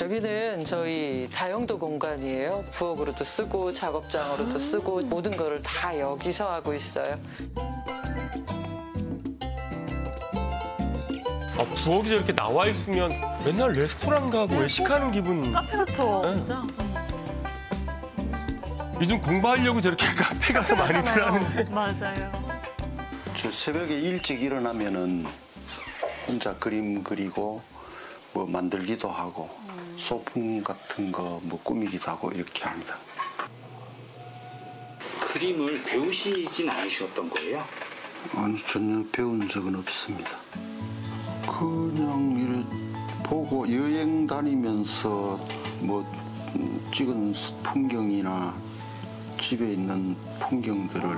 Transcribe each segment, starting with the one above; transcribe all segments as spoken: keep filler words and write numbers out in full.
여기는 저희 다용도 공간이에요. 부엌으로도 쓰고 작업장으로도 쓰고 모든 거를 다 여기서 하고 있어요. 아, 부엌이 저렇게 나와 있으면 맨날 레스토랑 가고 외식하는 기분. 카페 같죠? 네. 진짜. 요즘 공부하려고 저렇게 카페 가서 많이 들어가는데. 맞아요. 저 새벽에 일찍 일어나면은 혼자 그림 그리고 뭐 만들기도 하고 소품 같은 거 뭐 꾸미기도 하고 이렇게 합니다. 그림을 배우시진 않으셨던 거예요? 아니, 전혀 배운 적은 없습니다. 그냥 이래 보고 여행 다니면서 뭐 찍은 풍경이나 집에 있는 풍경들을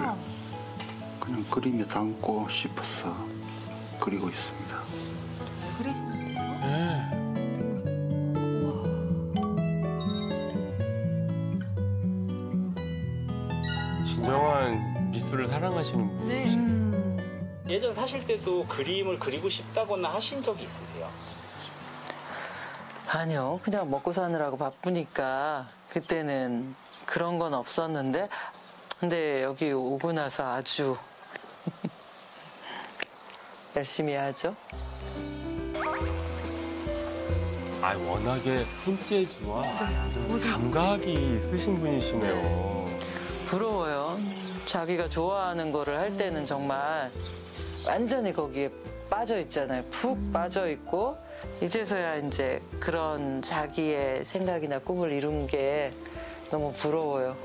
그냥 그림에 담고 싶어서 그리고 있습니다. 잘 그리시네요. 네. 진정한 미술을 사랑하시는 분이시네요. 네. 음. 예전 사실 때도 그림을 그리고 싶다거나 하신 적이 있으세요? 아니요. 그냥 먹고 사느라고 바쁘니까 그때는 그런 건 없었는데, 근데 여기 오고 나서 아주 열심히 하죠. 아, 워낙에 손재주와 감각이 있으신 분이시네요. 네. 부러워요. 자기가 좋아하는 거를 할 때는 정말 완전히 거기에 빠져 있잖아요. 푹 빠져 있고, 이제서야 이제 그런 자기의 생각이나 꿈을 이룬 게 너무 부러워요.